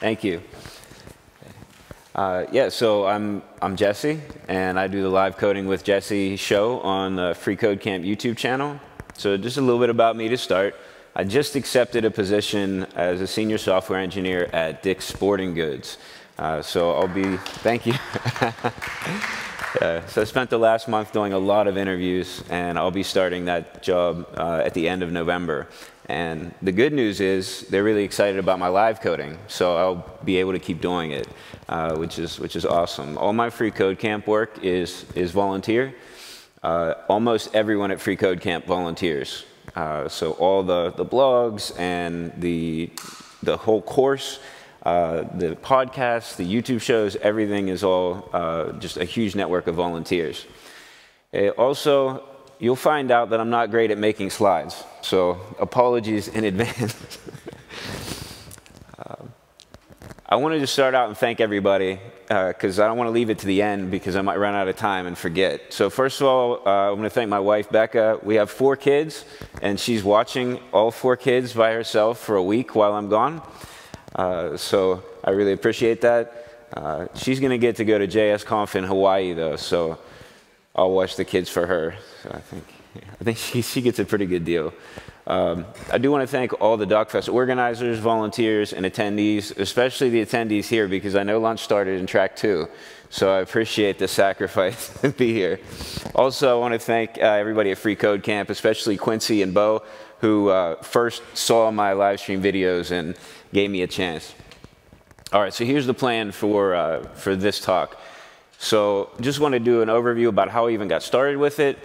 Thank you. So I'm Jesse, and I do the Live Coding with Jesse show on the Free Code Camp YouTube channel. So just a little bit about me to start. I just accepted a position as a senior software engineer at Dick's Sporting Goods. So I'll be, thank you. So I spent the last month doing a lot of interviews, and I'll be starting that job at the end of November. And the good news is they're really excited about my live coding, so I'll be able to keep doing it, which is awesome. All my Free Code Camp work is volunteer. Almost everyone at Free Code Camp volunteers. So all the blogs and the whole course, the podcasts, the YouTube shows, everything is all just a huge network of volunteers. Also, you'll find out that I'm not great at making slides, so apologies in advance. I wanted to start out and thank everybody, because I don't want to leave it to the end because I might run out of time and forget. So first of all, I want to thank my wife, Becca. We have 4 kids, and she's watching all 4 kids by herself for a week while I'm gone. So I really appreciate that. She's going to get to go to JSConf in Hawaii, though, so I'll watch the kids for her. So I think she gets a pretty good deal. I do want to thank all the DocFest organizers, volunteers, and attendees, especially the attendees here, because I know lunch started in track 2, so I appreciate the sacrifice to be here. Also, I want to thank everybody at Free Code Camp, especially Quincy and Bo, who first saw my live stream videos and gave me a chance. All right, so here's the plan for this talk. So just want to do an overview about how I even got started with it.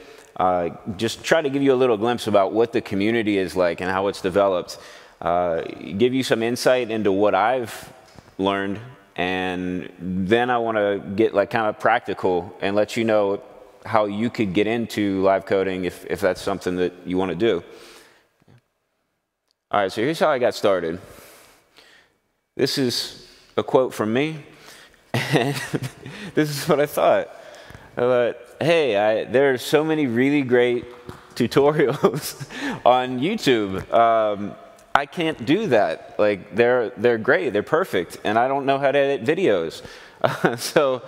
Just try to give you a little glimpse about what the community is like and how it's developed. Give you some insight into what I've learned, and then I want to get like kind of practical and let you know how you could get into live coding if that's something that you want to do. All right, so here's how I got started. This is a quote from me, and this is what I thought. I thought, hey, there are so many really great tutorials on YouTube. I can't do that. Like, they're great, they're perfect, and I don't know how to edit videos. So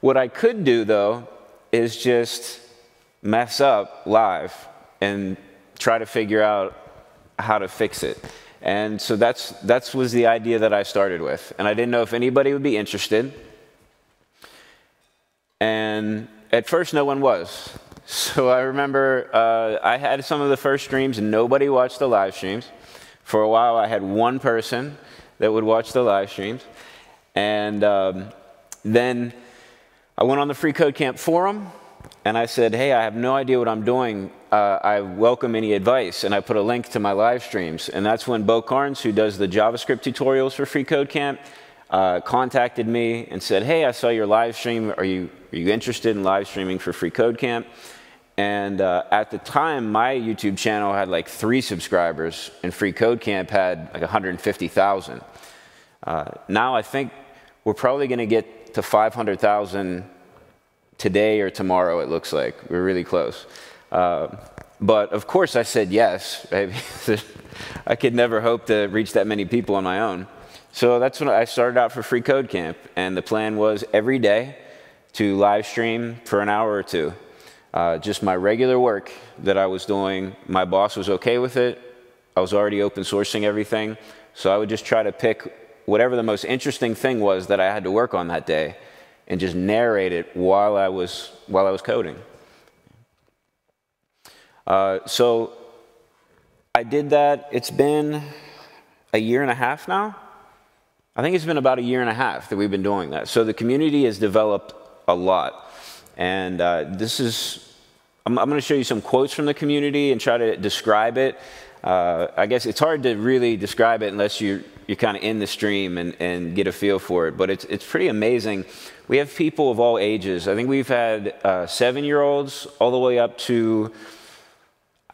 what I could do, though, is just mess up live and try to figure out how to fix it. And so that was the idea that I started with. And I didn't know if anybody would be interested. And at first, no one was. So I remember I had some of the first streams, and nobody watched the live streams. For a while, I had one person that would watch the live streams. And then I went on the Free Code Camp forum, and I said, hey, I have no idea what I'm doing. I welcome any advice. And I put a link to my live streams. And that's when Bo Carnes, who does the JavaScript tutorials for Free Code Camp, contacted me and said, hey, I saw your live stream. Are you interested in live streaming for Free Code Camp? And at the time, my YouTube channel had like 3 subscribers, and Free Code Camp had like 150,000. Now I think we're probably going to get to 500,000 today or tomorrow, it looks like. We're really close. But of course I said yes. Right? I could never hope to reach that many people on my own. So that's when I started out for Free Code Camp, and the plan was every day to live stream for an hour or 2. Just my regular work that I was doing. My boss was okay with it. I was already open sourcing everything. So I would just try to pick whatever the most interesting thing was that I had to work on that day and just narrate it while I was coding. So I did that. It's been a year and a half now. I think it's been about a year and a half that we've been doing that. So the community has developed a lot. And I'm going to show you some quotes from the community and try to describe it. I guess it's hard to really describe it unless you're kind of in the stream and get a feel for it. But it's pretty amazing. We have people of all ages. I think we've had 7-year-olds all the way up to,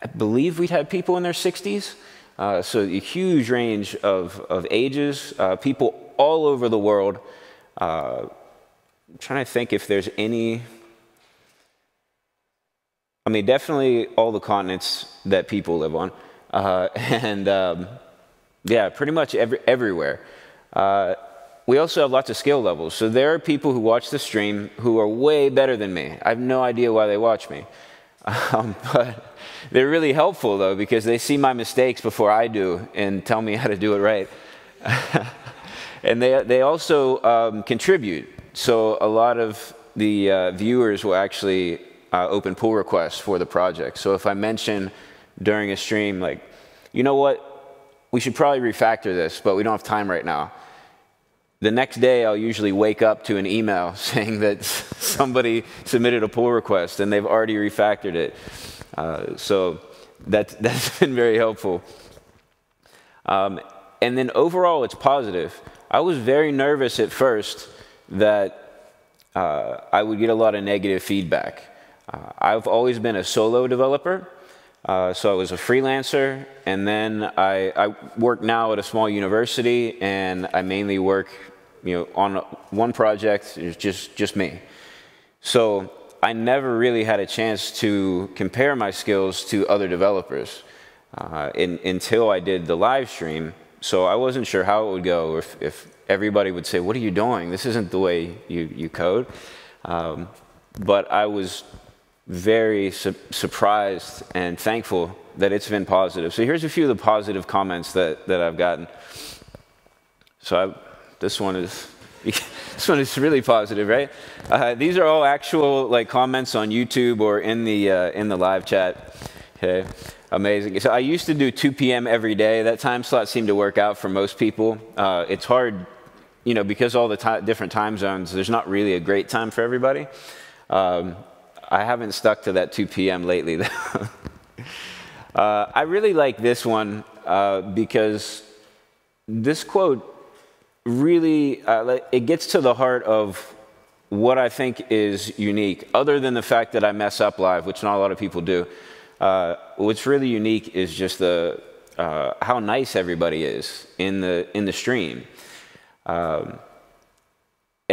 I believe we'd had people in their 60s. So a huge range of ages, people all over the world. I'm trying to think if there's any, I mean, definitely all the continents that people live on. Yeah, pretty much everywhere. We also have lots of skill levels. So there are people who watch the stream who are way better than me. I have no idea why they watch me. But they're really helpful, though, because they see my mistakes before I do and tell me how to do it right. And they also contribute. So a lot of the viewers will actually open pull requests for the project. So if I mention during a stream, like, you know what, we should probably refactor this, but we don't have time right now. The next day, I'll usually wake up to an email saying that somebody submitted a pull request and they've already refactored it. So that's been very helpful. And then overall, it's positive. I was very nervous at first that I would get a lot of negative feedback. I've always been a solo developer. So I was a freelancer, and then I work now at a small university, and I mainly work, you know, on one project. It's just me. So I never really had a chance to compare my skills to other developers until I did the live stream. So I wasn't sure how it would go, if everybody would say, "What are you doing? This isn't the way you code." But I was very surprised and thankful that it's been positive. So here's a few of the positive comments that I've gotten. So this one is really positive, right? These are all actual like comments on YouTube or in the live chat. Okay, amazing. So I used to do 2 p.m. every day. That time slot seemed to work out for most people. It's hard, you know, because all the different time zones. There's not really a great time for everybody. I haven't stuck to that 2 p.m. lately, though. I really like this one because this quote really it gets to the heart of what I think is unique, other than the fact that I mess up live, which not a lot of people do. What's really unique is just the how nice everybody is in the stream.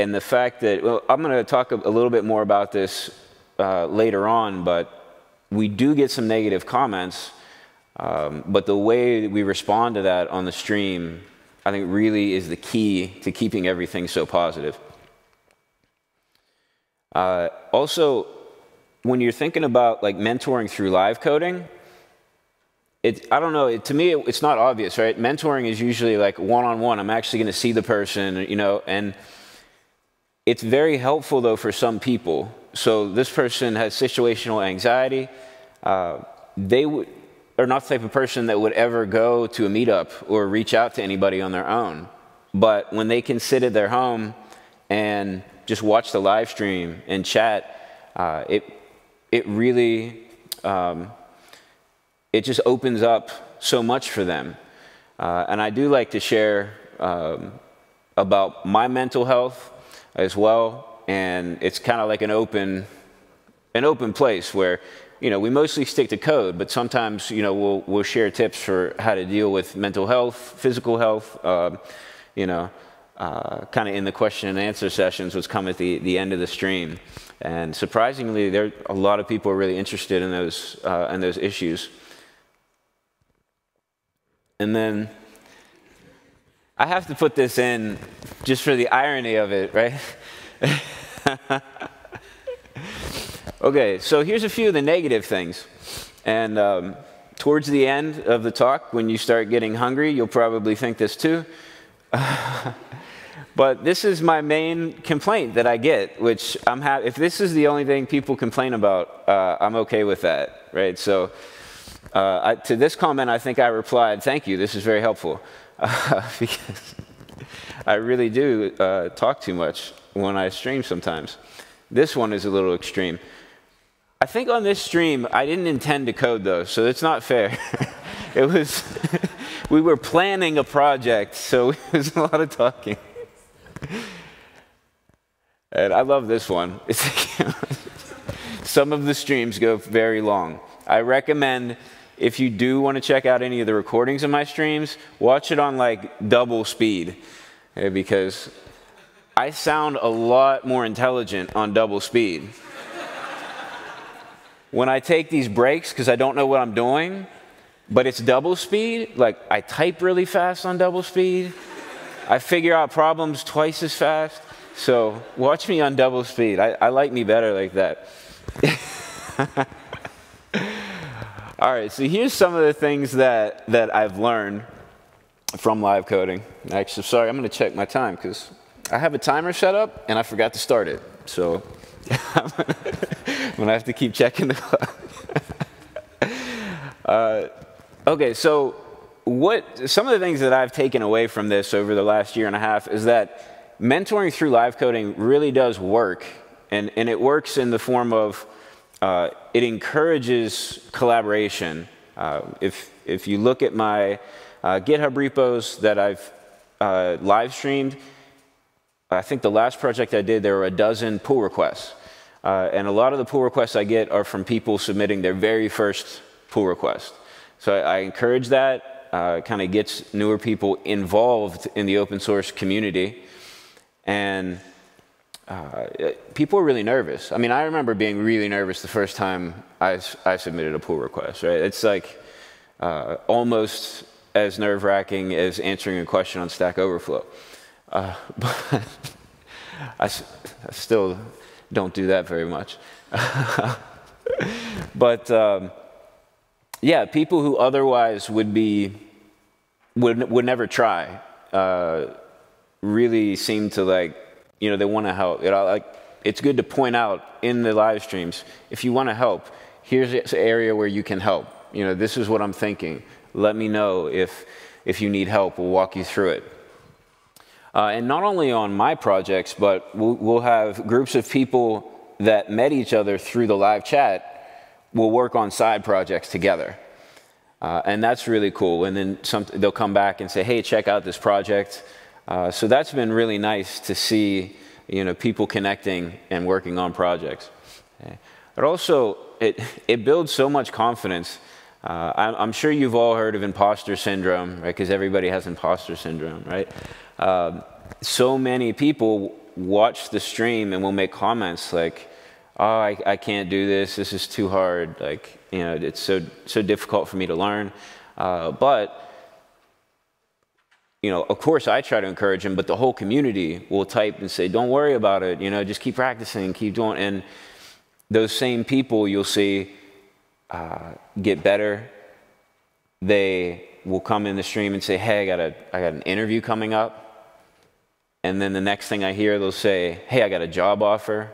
And the fact that, well, I'm going to talk a little bit more about this later on, but we do get some negative comments, but the way that we respond to that on the stream, I think really is the key to keeping everything so positive. Also, when you're thinking about like mentoring through live coding, I don't know, to me it's not obvious, right? Mentoring is usually like one-on-one. I'm actually going to see the person, you know, and it's very helpful though for some people. So this person has situational anxiety. They are not the type of person that would ever go to a meetup or reach out to anybody on their own. But when they can sit at their home and just watch the live stream and chat, it really it just opens up so much for them. And I do like to share about my mental health as well. And it's kind of like an open place where, you know, we mostly stick to code, but sometimes, you know, we'll share tips for how to deal with mental health, physical health, you know, kind of in the question and answer sessions, which come at the end of the stream. And surprisingly, there a lot of people are really interested in those issues. And then I have to put this in just for the irony of it, right? Okay, so here's a few of the negative things. And towards the end of the talk, when you start getting hungry, you'll probably think this too. But this is my main complaint that I get, which I'm happy. If this is the only thing people complain about, I'm okay with that, right? So to this comment, I think I replied, "Thank you, this is very helpful." Because I really do talk too much when I stream sometimes. This one is a little extreme. I think on this stream, I didn't intend to code though, so it's not fair. It was, we were planning a project, so it was a lot of talking. And I love this one. It's like, some of the streams go very long. I recommend, if you do want to check out any of the recordings of my streams, watch it on like double speed, because I sound a lot more intelligent on double speed. When I take these breaks, because I don't know what I'm doing, but it's double speed, like I type really fast on double speed. I figure out problems twice as fast. So watch me on double speed. I like me better like that. All right, so here's some of the things that I've learned from live coding. Actually, sorry, I'm going to check my time because I have a timer set up and I forgot to start it. So I'm going to have to keep checking the clock. Okay, so some of the things that I've taken away from this over the last year and a half is that mentoring through live coding really does work. And it works in the form of it encourages collaboration. If you look at my GitHub repos that I've live streamed, I think the last project I did, there were 12 pull requests. And a lot of the pull requests I get are from people submitting their very first pull request. So I encourage that. It kind of gets newer people involved in the open source community. And people are really nervous. I mean, I remember being really nervous the first time I submitted a pull request, right? It's like almost as nerve-wracking as answering a question on Stack Overflow. But I still don't do that very much. But yeah, people who otherwise would never try really seem to, like, you know, they want to help. It's good to point out in the live streams, if you want to help, here's an area where you can help. You know, this is what I'm thinking. Let me know if you need help. We'll walk you through it. And not only on my projects, but we'll have groups of people that met each other through the live chat. We'll work on side projects together. And that's really cool. And then they'll come back and say, hey, check out this project. So that's been really nice to see, you know, people connecting and working on projects. Okay. But also, it builds so much confidence. I'm sure you've all heard of imposter syndrome, right? Because everybody has imposter syndrome, right? So many people watch the stream and will make comments like, oh, I can't do this. This is too hard. Like, you know, it's so difficult for me to learn. But, you know, of course I try to encourage them, but the whole community will type and say, don't worry about it. You know, just keep practicing, keep doing. And those same people you'll see get better. They will come in the stream and say, hey, I got an interview coming up. And then the next thing I hear, they'll say, hey, I got a job offer.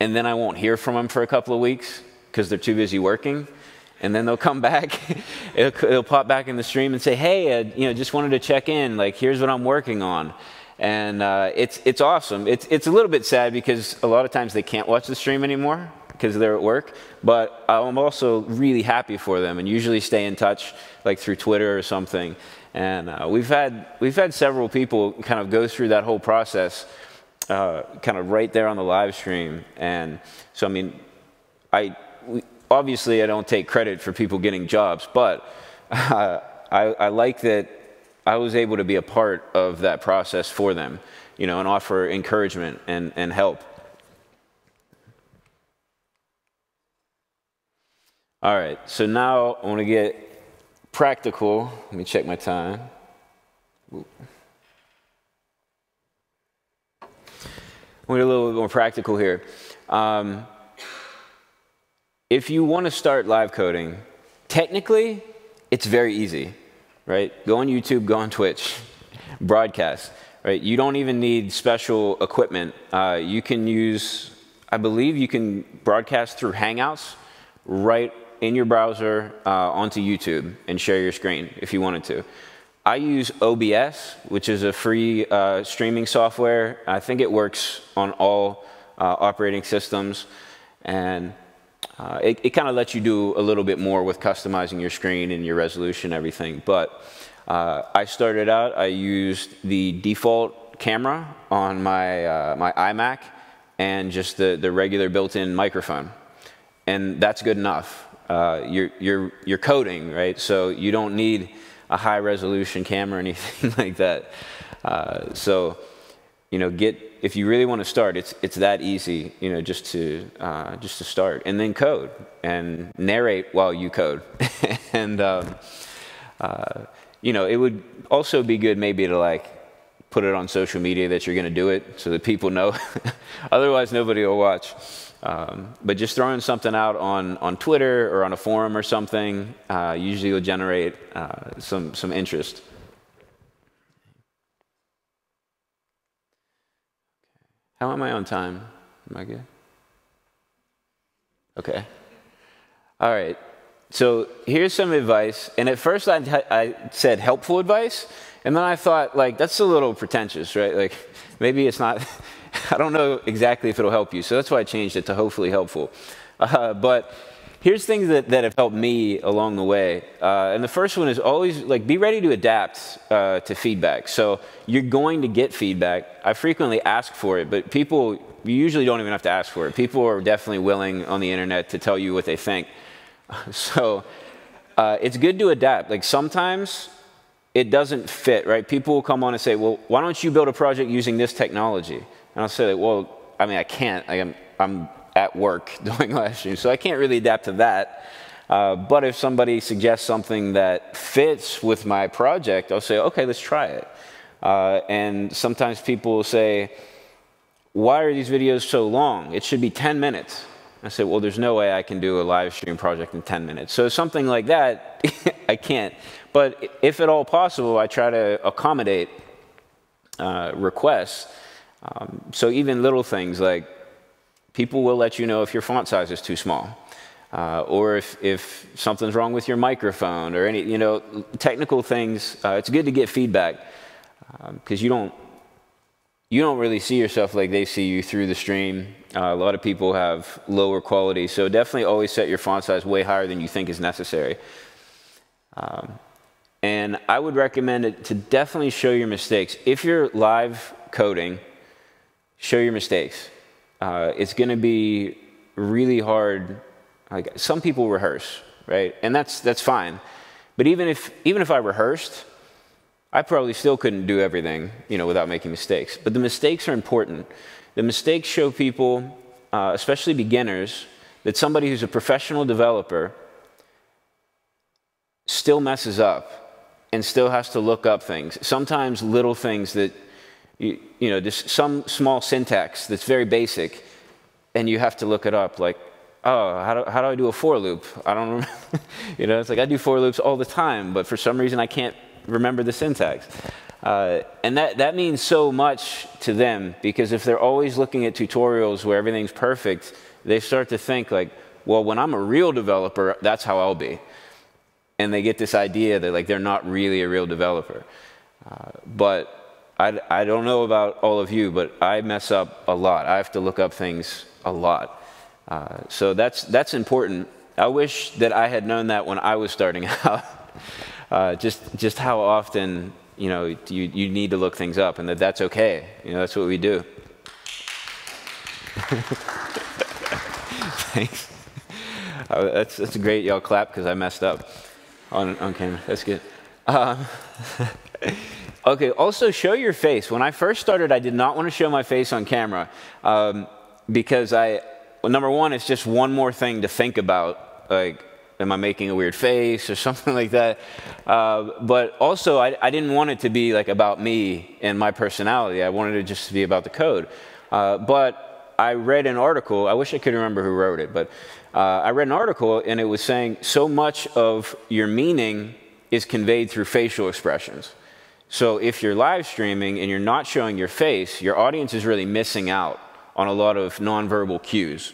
And then I won't hear from them for a couple of weeks because they're too busy working. And then they'll come back. It'll pop back in the stream and say, hey, you know, just wanted to check in. Like, here's what I'm working on. And it's awesome. It's a little bit sad because a lot of times they can't watch the stream anymore because they're at work. But I'm also really happy for them and usually stay in touch, like through Twitter or something. And we've had several people kind of go through that whole process kind of right there on the live stream. And so, I mean, obviously I don't take credit for people getting jobs, but I like that I was able to be a part of that process for them, you know, and offer encouragement and help. All right, so now I want to get practical. Let me check my time. We're a little bit more practical here. If you want to start live coding, technically, it's very easy, right? Go on YouTube, go on Twitch, broadcast, right? You don't even need special equipment. You can use, I believe you can broadcast through Hangouts right in your browser onto YouTube and share your screen if you wanted to. I use OBS, which is a free streaming software. I think it works on all operating systems, and it kind of lets you do a little bit more with customizing your screen and your resolution and everything. But I started out, I used the default camera on my iMac and just the regular built-in microphone, and that's good enough. You're coding, right? So you don't need a high-resolution camera or anything like that. So, you know, if you really want to start, it's that easy, you know, just to start, and then code and narrate while you code. And you know, it would also be good maybe to, like, put it on social media that you're going to do it so that people know. Otherwise, nobody will watch. But just throwing something out on Twitter or on a forum or something usually will generate some interest. How am I on time? Am I good? Okay. All right. So here's some advice. And at first I said helpful advice. And then I thought, like, that's a little pretentious, right? Like, maybe it's not, I don't know exactly if it'll help you. So that's why I changed it to hopefully helpful. But here's things that have helped me along the way. And the first one is always, like, be ready to adapt to feedback. So you're going to get feedback. I frequently ask for it, but people, you usually don't even have to ask for it. People are definitely willing on the internet to tell you what they think. So it's good to adapt. Like, sometimes it doesn't fit, right? People will come on and say, well, why don't you build a project using this technology? And I'll say, like, well, I mean, I can't. I'm at work doing live streams, so I can't really adapt to that. But if somebody suggests something that fits with my project, I'll say, okay, let's try it. And sometimes people will say, why are these videos so long? It should be 10 minutes. I say, well, there's no way I can do a live stream project in 10 minutes. So something like that, I can't. But if at all possible, I try to accommodate requests. So even little things like people will let you know if your font size is too small, or if something's wrong with your microphone, or any, you know, technical things. It's good to get feedback because you don't really see yourself like they see you through the stream. A lot of people have lower quality, so definitely always set your font size way higher than you think is necessary. And I would recommend it to definitely show your mistakes. If you're live coding, show your mistakes. It's going to be really hard. Like, some people rehearse, right? And that's fine. But even if I rehearsed, I probably still couldn't do everything, you know, without making mistakes. But the mistakes are important. The mistakes show people, especially beginners, that somebody who's a professional developer still messes up and still has to look up things. Sometimes little things that, you know, just some small syntax that's very basic, and you have to look it up, like, oh, how do I do a for loop? I don't remember. You know, it's like I do for loops all the time, but for some reason I can't remember the syntax. And that means so much to them, because if they're always looking at tutorials where everything's perfect, they start to think like, well, when I'm a real developer, that's how I'll be. And they get this idea that, like, they're not really a real developer. But I don't know about all of you, but I mess up a lot. I have to look up things a lot. So that's important. I wish that I had known that when I was starting out. Just how often, you know, you need to look things up, and that's okay. You know, that's what we do. Thanks. That's great. Y'all clap because I messed up on camera. That's good. Okay, also show your face. When I first started, I did not want to show my face on camera because well, number one, it's just one more thing to think about. Like, am I making a weird face or something like that? But also, I didn't want it to be like about me and my personality. I wanted it just to be about the code. But I read an article. I wish I could remember who wrote it, but I read an article, and it was saying so much of your meaning is conveyed through facial expressions. So if you're live streaming and you're not showing your face, your audience is really missing out on a lot of nonverbal cues.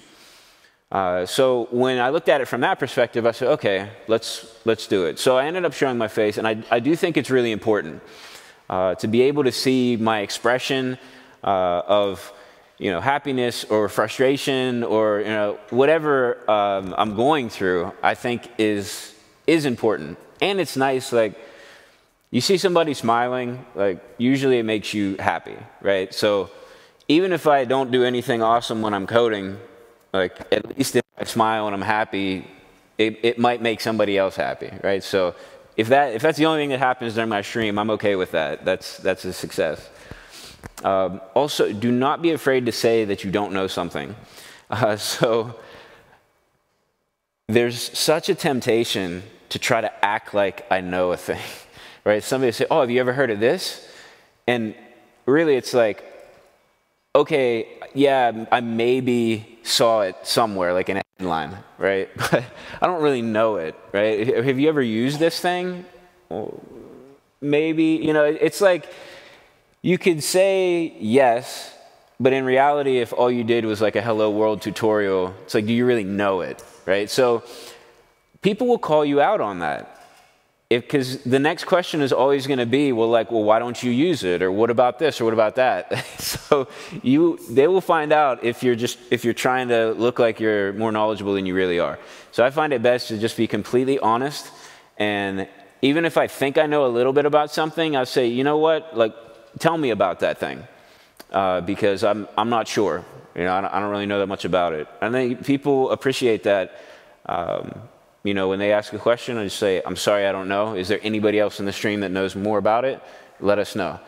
So when I looked at it from that perspective, I said, okay, let's do it. So I ended up showing my face, and I do think it's really important to be able to see my expression of, you know, happiness or frustration or, you know, whatever I'm going through. I think is important, and it's nice, like. You see somebody smiling, like, usually it makes you happy, right? So even if I don't do anything awesome when I'm coding, like, at least if I smile and I'm happy, it might make somebody else happy, right? So if that's the only thing that happens during my stream, I'm okay with that. That's a success. Also, do not be afraid to say that you don't know something. So there's such a temptation to try to act like I know a thing. Right? Somebody will say, oh, have you ever heard of this? And really it's like, okay, yeah, I maybe saw it somewhere, like in a headline, right? But I don't really know it, right? Have you ever used this thing? Maybe, you know, it's like you could say yes, but in reality, if all you did was like a Hello World tutorial, it's like, do you really know it, right? So people will call you out on that. Because the next question is always going to be, well, like, well, why don't you use it? Or what about this? Or what about that? So they will find out if you're just, if you're trying to look like you're more knowledgeable than you really are. So I find it best to just be completely honest. And even if I think I know a little bit about something, I'll say, you know what? Like, tell me about that thing. Because I'm not sure. You know, I don't really know that much about it. And then people appreciate that. You know, when they ask a question, I just say, I'm sorry, I don't know. Is there anybody else in the stream that knows more about it? Let us know.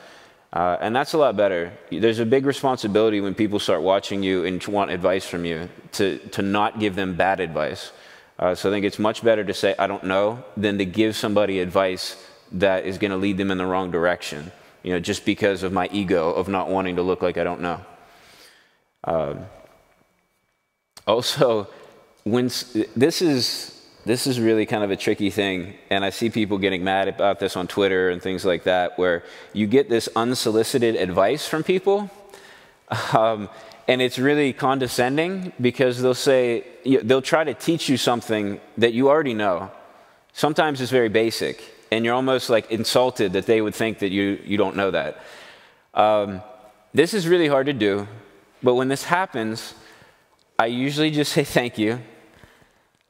And that's a lot better. There's a big responsibility when people start watching you and want advice from you to not give them bad advice. So I think it's much better to say, I don't know, than to give somebody advice that is going to lead them in the wrong direction, you know, just because of my ego of not wanting to look like I don't know. Also, when this is really kind of a tricky thing, and I see people getting mad about this on Twitter and things like that, where you get this unsolicited advice from people, and it's really condescending because they'll say, they'll try to teach you something that you already know. Sometimes it's very basic, and you're almost like insulted that they would think that you don't know that. This is really hard to do, but when this happens, I usually just say thank you.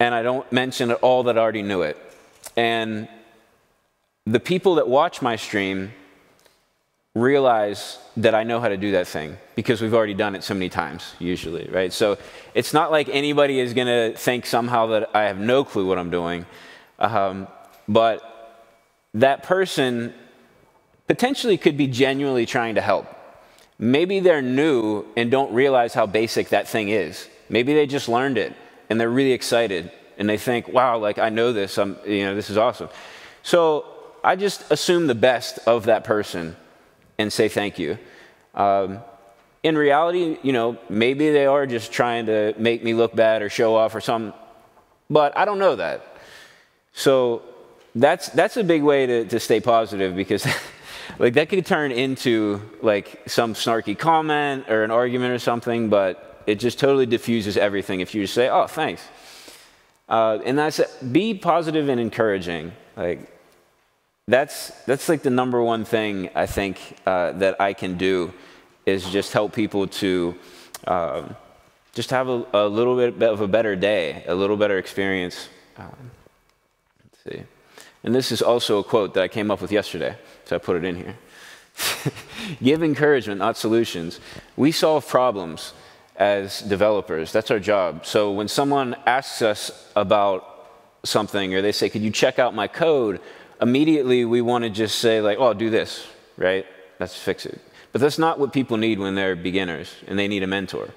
And I don't mention at all that I already knew it. And the people that watch my stream realize that I know how to do that thing because we've already done it so many times, usually, right? So it's not like anybody is going to think somehow that I have no clue what I'm doing. But that person potentially could be genuinely trying to help. Maybe they're new and don't realize how basic that thing is. Maybe they just learned it. And they're really excited, and they think, wow, like, I know this, you know, this is awesome. So I just assume the best of that person and say thank you. In reality, you know, maybe they are just trying to make me look bad or show off or something, but I don't know that. So that's a big way to stay positive, because like, that could turn into like some snarky comment or an argument or something, but it just totally diffuses everything if you just say, oh, thanks. And that's, be positive and encouraging. Like, that's like the number one thing I think that I can do, is just help people to just have a little bit of a better day, a little better experience. Let's see. And this is also a quote that I came up with yesterday, so I put it in here. Give encouragement, not solutions. We solve problems as developers. That's our job. So when someone asks us about something, or they say, could you check out my code, immediately we want to just say, like, oh, do this, right? Let's fix it. But that's not what people need when they're beginners and they need a mentor.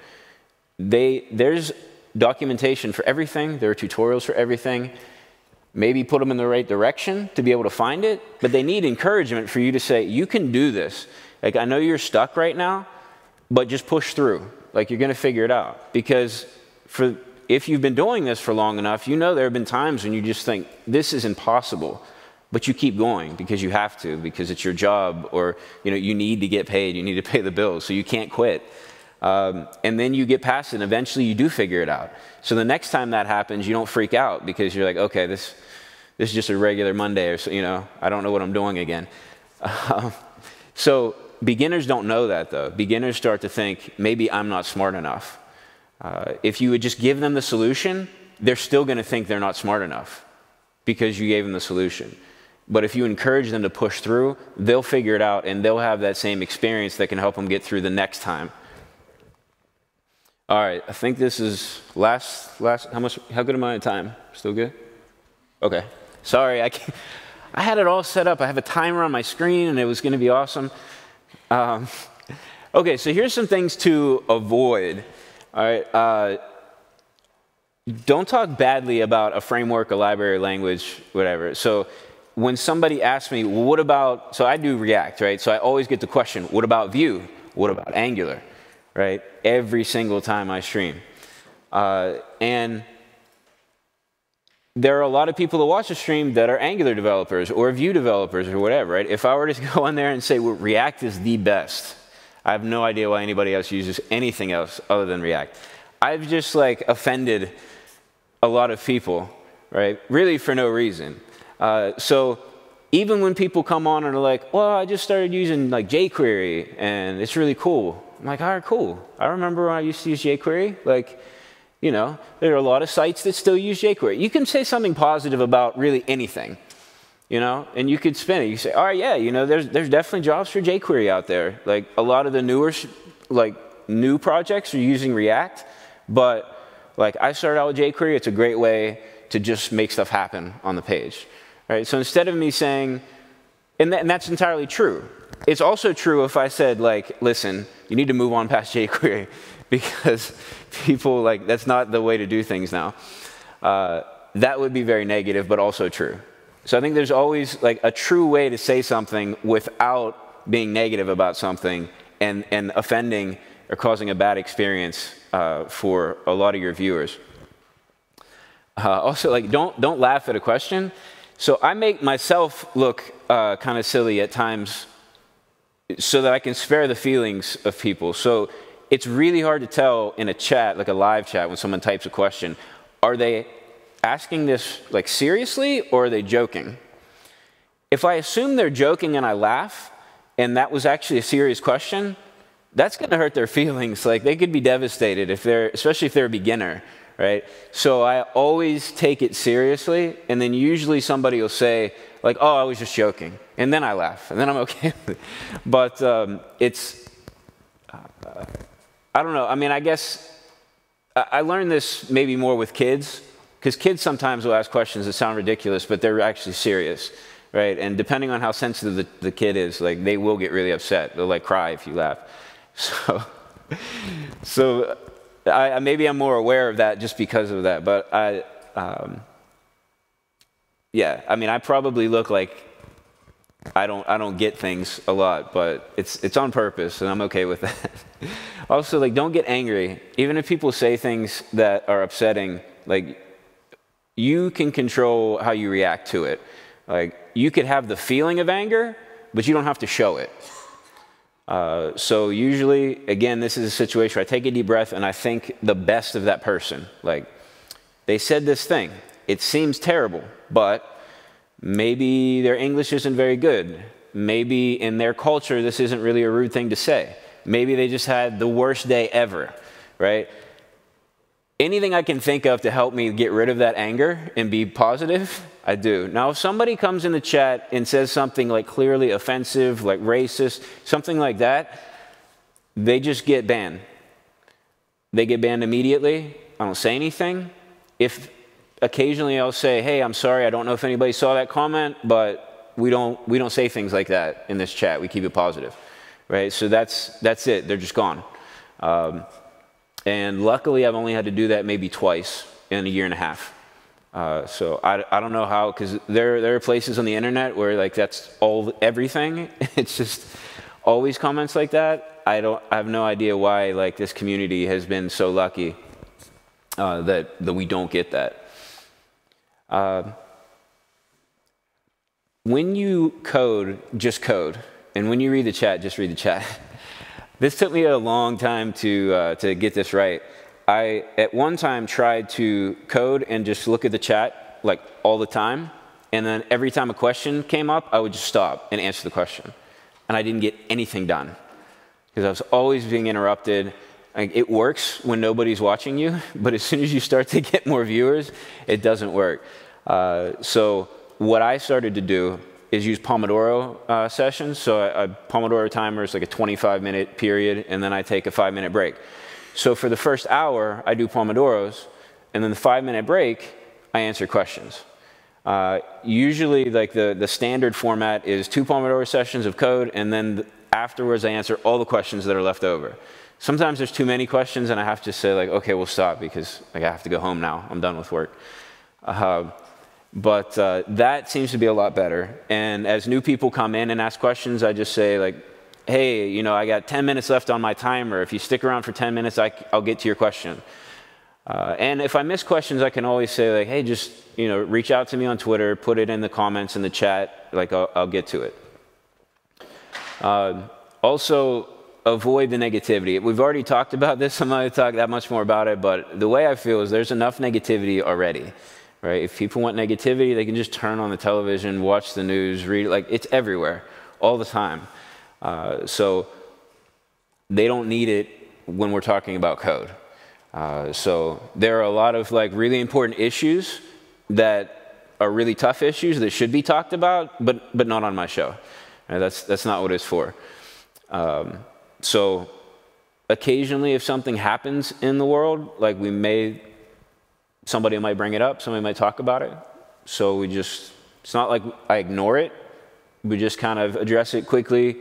There's documentation for everything. There are tutorials for everything. Maybe put them in the right direction to be able to find it, but they need encouragement for you to say, you can do this. Like, I know you're stuck right now, but just push through. Like, you're going to figure it out. Because if you've been doing this for long enough, you know there have been times when you just think, this is impossible. But you keep going because you have to, because it's your job, or you know, you need to get paid, you need to pay the bills, so you can't quit. And then you get past it, and eventually you do figure it out. So the next time that happens, you don't freak out, because you're like, okay, this is just a regular Monday, or so, you know, I don't know what I'm doing again. So beginners don't know that, though. Beginners start to think, maybe I'm not smart enough. If you would just give them the solution, they're still going to think they're not smart enough because you gave them the solution. But if you encourage them to push through, they'll figure it out, and they'll have that same experience that can help them get through the next time. All right, I think this is how good am I on time? Still good? Okay. Sorry, I had it all set up. I have a timer on my screen, and it was going to be awesome. Okay, so here's some things to avoid. All right, don't talk badly about a framework, a library, language, whatever. So when somebody asks me, well, what about, so I do React, right? So I always get the question, what about Vue? What about Angular, right? Every single time I stream. And there are a lot of people that watch the stream that are Angular developers or Vue developers or whatever, right? If I were to go on there and say, well, React is the best, I have no idea why anybody else uses anything else other than React. I've just like offended a lot of people, right? Really for no reason. So even when people come on and are like, well, I just started using like jQuery and it's really cool. I'm like, all right, cool. I remember when I used to use jQuery. Like, you know, there are a lot of sites that still use jQuery. You can say something positive about really anything, you know, and you could spin it. You say, all right, yeah, you know, there's definitely jobs for jQuery out there. Like a lot of the newer, like new projects are using React, but like I started out with jQuery. It's a great way to just make stuff happen on the page, right? So instead of me saying, and that's entirely true. It's also true if I said like, listen, you need to move on past jQuery, because people like, that's not the way to do things now. That would be very negative, but also true. So I think there's always like a true way to say something without being negative about something and offending or causing a bad experience for a lot of your viewers. Also, like don't laugh at a question. So I make myself look kind of silly at times so that I can spare the feelings of people. So it's really hard to tell in a chat, like a live chat, when someone types a question, are they asking this like seriously or are they joking? If I assume they're joking and I laugh and that was actually a serious question, that's going to hurt their feelings. Like they could be devastated if they're, especially if they're a beginner, right? So I always take it seriously, and then usually somebody will say like, oh, I was just joking, and then I laugh and then I'm okay. But I don't know. I mean, I guess I learned this maybe more with kids, because kids sometimes will ask questions that sound ridiculous, but they're actually serious, right? And depending on how sensitive the kid is, like they will get really upset. They'll like cry if you laugh. So maybe I'm more aware of that just because of that. But yeah, I mean, I probably look like I don't get things a lot, but it's on purpose, and I'm okay with that. Also, like, don't get angry. Even if people say things that are upsetting, like, you can control how you react to it. Like, you could have the feeling of anger, but you don't have to show it. So usually, again, this is a situation where I take a deep breath and I think the best of that person. Like, they said this thing. It seems terrible, but maybe their English isn't very good. Maybe in their culture, this isn't really a rude thing to say. Maybe they just had the worst day ever, right? Anything I can think of to help me get rid of that anger and be positive, I do. Now, if somebody comes in the chat and says something like clearly offensive, like racist, something like that, they just get banned. They get banned immediately. I don't say anything. If occasionally I'll say, hey, I'm sorry, I don't know if anybody saw that comment, but we don't say things like that in this chat. We keep it positive, right? So that's it. They're just gone. And luckily, I've only had to do that maybe twice in a year and a half. So I don't know how, because there are places on the internet where like that's everything. It's just always comments like that. I have no idea why like this community has been so lucky that we don't get that. When you code, just code. And when you read the chat, just read the chat. This took me a long time to get this right. I, at one time, tried to code and just look at the chat like all the time. And then every time a question came up, I would just stop and answer the question. And I didn't get anything done because I was always being interrupted. Like, it works when nobody's watching you, but as soon as you start to get more viewers, it doesn't work. So what I started to do is use Pomodoro sessions. So a Pomodoro timer is like a 25-minute period, and then I take a 5-minute break. So for the first hour, I do Pomodoros, and then the 5-minute break, I answer questions. Usually, like the standard format is 2 Pomodoro sessions of code, and then afterwards, I answer all the questions that are left over. Sometimes there's too many questions, and I have to say, like, okay, we'll stop because like, I have to go home now. I'm done with work. But that seems to be a lot better. And as new people come in and ask questions, I just say, like, hey, you know, I got 10 minutes left on my timer. If you stick around for 10 minutes, I'll get to your question. And if I miss questions, I can always say, like, hey, just, you know, reach out to me on Twitter, put it in the comments, in the chat, like, I'll get to it. Also, avoid the negativity. We've already talked about this. I'm not going to talk that much more about it, but the way I feel is there's enough negativity already, right? If people want negativity, they can just turn on the television, watch the news, read, like, it's everywhere, all the time. So they don't need it when we're talking about code. So there are a lot of, like, really important issues that are really tough issues that should be talked about, but not on my show. And that's not what it's for. So occasionally, if something happens in the world, like, somebody might bring it up, somebody might talk about it. So we just, it's not like I ignore it. We just kind of address it quickly,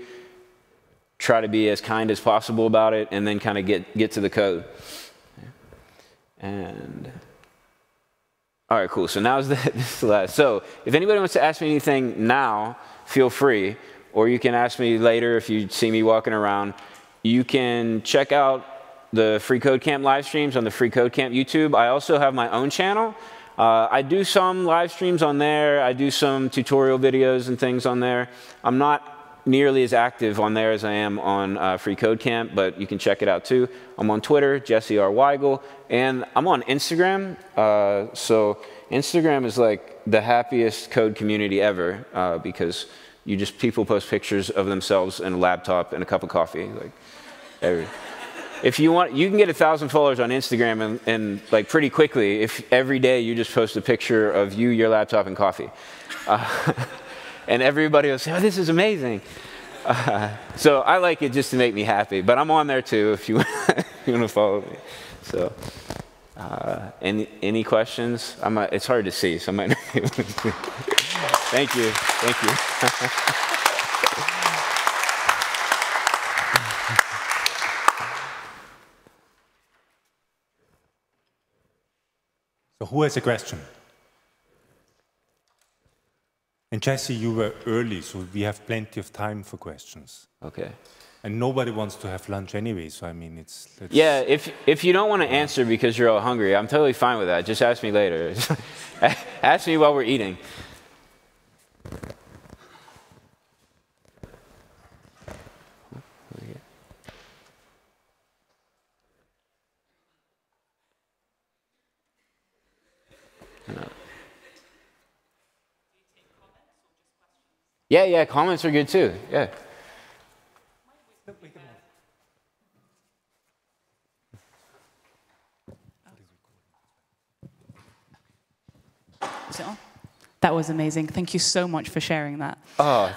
try to be as kind as possible about it, and then kind of get to the code. And all right, cool. So now's the last. So if anybody wants to ask me anything now, feel free, or you can ask me later if you see me walking around. You can check out the Free Code Camp live streams on the Free Code Camp YouTube. I also have my own channel. I do some live streams on there. I do some tutorial videos and things on there. I'm not nearly as active on there as I am on Free Code Camp, but you can check it out too. I'm on Twitter, Jesse R Weigel, and I'm on Instagram. So Instagram is like the happiest code community ever because people post pictures of themselves and a laptop and a cup of coffee. Like, if you want, you can get 1,000 followers on Instagram and like pretty quickly if every day you just post a picture of you, your laptop, and coffee. And everybody will say, oh, this is amazing. So I like it just to make me happy. But I'm on there too if you, you want to follow me. So any questions? It's hard to see, so I might not be able to see. Thank you. Thank you. So who has a question? And Jesse, you were early, so we have plenty of time for questions. Okay. And nobody wants to have lunch anyway, so I mean, it's yeah, if you don't want to answer because you're all hungry, I'm totally fine with that. Just ask me later. Ask me while we're eating. Yeah, yeah, comments are good too. Yeah. So, that was amazing. Thank you so much for sharing that. Oh,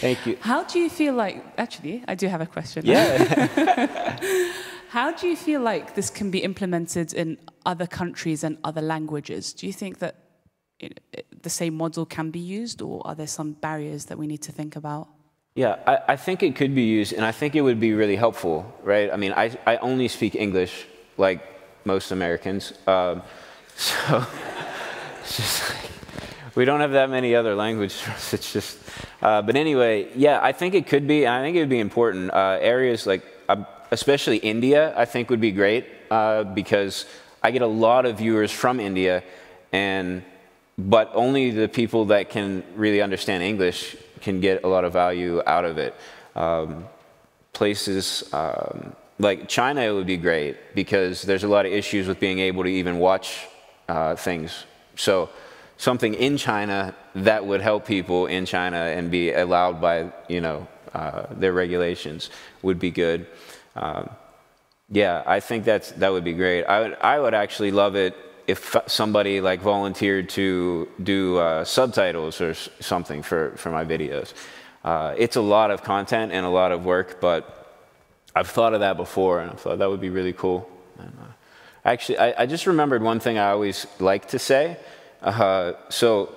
thank you. How do you feel like, actually, I do have a question. Yeah. How do you feel like this can be implemented in other countries and other languages? Do you think that the same model can be used, or are there some barriers that we need to think about? Yeah, I think it could be used, and I think it would be really helpful, right? I mean, I only speak English, like most Americans, so it's just like, we don't have that many other languages. It's just, but anyway, yeah, I think it could be, and I think it would be important. Areas like, especially India, I think would be great, because I get a lot of viewers from India, but only the people that can really understand English can get a lot of value out of it. Places like China would be great because there's a lot of issues with being able to even watch things. So something in China that would help people in China and be allowed by, you know, their regulations would be good. Yeah, I think that would be great. I would actually love it if somebody like volunteered to do subtitles or something for my videos. It's a lot of content and a lot of work, but I've thought of that before, and I thought that would be really cool. And, actually, I just remembered one thing I always like to say. So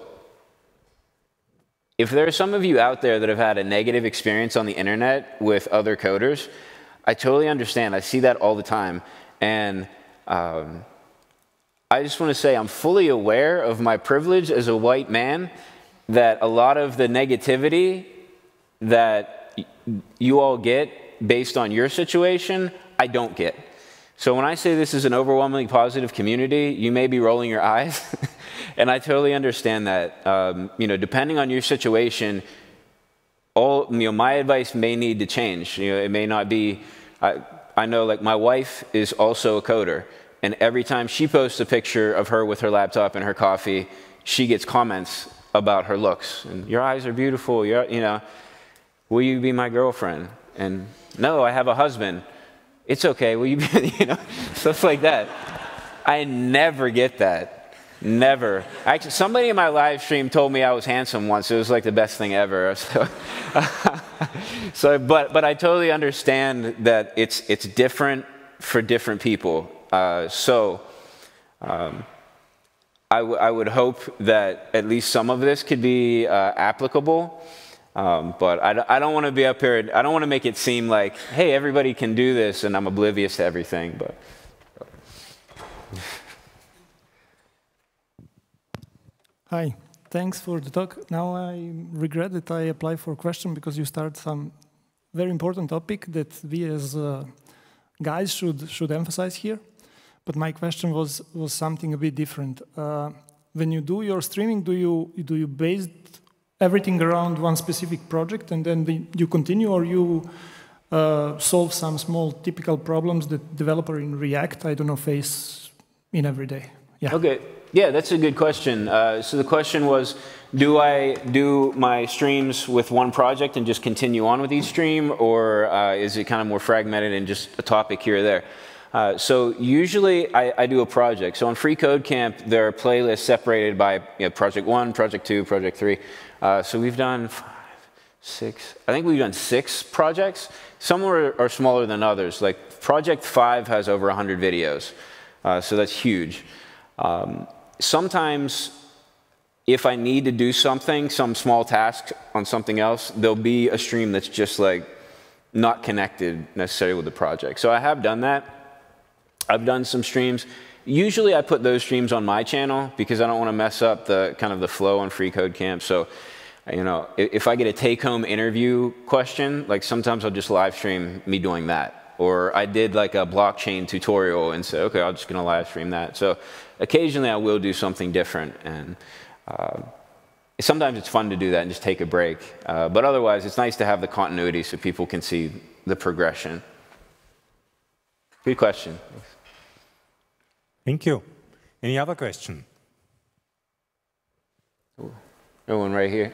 if there are some of you out there that have had a negative experience on the internet with other coders, I totally understand. I see that all the time. And I just want to say I'm fully aware of my privilege as a white man, that a lot of the negativity that you all get based on your situation, I don't get. So when I say this is an overwhelmingly positive community, you may be rolling your eyes, and I totally understand that. You know, depending on your situation, my advice may need to change. You know, it may not be. I know, like, my wife is also a coder, and every time she posts a picture of her with her laptop and her coffee, she gets comments about her looks. And your eyes are beautiful. You know, will you be my girlfriend? And no, I have a husband. It's okay. Will you be? You know, stuff like that. I never get that. Never. Actually, somebody in my live stream told me I was handsome once. It was like the best thing ever. So, but I totally understand that it's different for different people. I would hope that at least some of this could be applicable, but I don't want to be up here. I don't want to make it seem like, hey, everybody can do this, and I'm oblivious to everything. But hi, thanks for the talk. Now I regret that I applied for a question because you start some very important topic that we as guys should emphasize here. But my question was something a bit different. When you do your streaming, do you base everything around one specific project and then you continue, or you solve some small typical problems that developer in React, I don't know, face in every day? Yeah. Okay. Yeah, that's a good question. So the question was, do I do my streams with one project and just continue on with each stream, or is it kind of more fragmented and just a topic here or there? So usually I do a project. So on Free Code Camp, there are playlists separated by, you know, project 1, project 2, project 3. So we've done 5, 6. I think we've done 6 projects. Some are smaller than others. Like project 5 has over 100 videos. So that's huge. Sometimes if I need to do something, some small task on something else, there'll be a stream that's just like not connected necessarily with the project. So I have done that. I've done some streams. Usually I put those streams on my channel because I don't want to mess up the kind of the flow on Free Code Camp. So, you know, if I get a take-home interview question, like sometimes I'll just live stream me doing that. Or I did like a blockchain tutorial and said, okay, I'm just going to live stream that. So occasionally I will do something different. And sometimes it's fun to do that and just take a break. But otherwise, it's nice to have the continuity so people can see the progression. Good question. Thank you. Any other question? No one right here.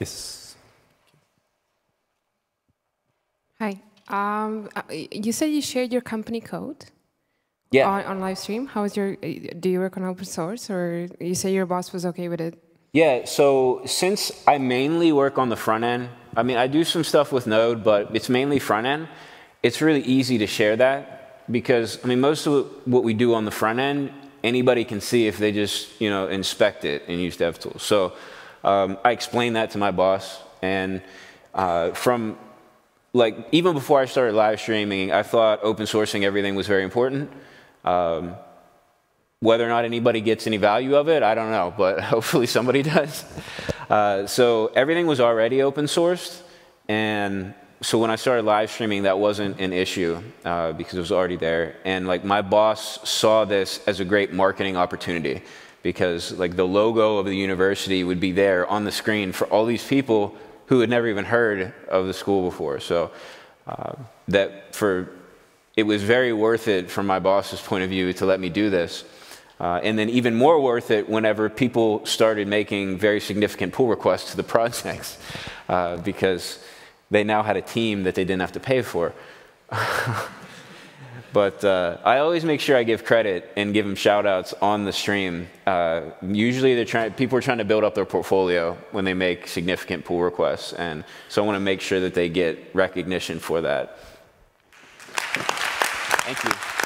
Yes. Hi. You said you shared your company code. Yeah. On live stream. How is your? Do you work on open source, or you say your boss was okay with it? Yeah. So since I mainly work on the front end, I mean, I do some stuff with Node, but it's mainly front end. It's really easy to share that. Because, I mean, most of what we do on the front end, anybody can see if they just, you know, inspect it and use DevTools. So I explained that to my boss. And from, like, even before I started live streaming, I thought open sourcing everything was very important. Whether or not anybody gets any value of it, I don't know. But hopefully somebody does. So everything was already open sourced. And so when I started live streaming, that wasn't an issue because it was already there. And like my boss saw this as a great marketing opportunity because like the logo of the university would be there on the screen for all these people who had never even heard of the school before. So it was very worth it from my boss's point of view to let me do this. And then even more worth it whenever people started making very significant pull requests to the projects because they now had a team that they didn't have to pay for. But I always make sure I give credit and give them shout-outs on the stream. Usually people are trying to build up their portfolio when they make significant pull requests, and so I want to make sure that they get recognition for that. Thank you.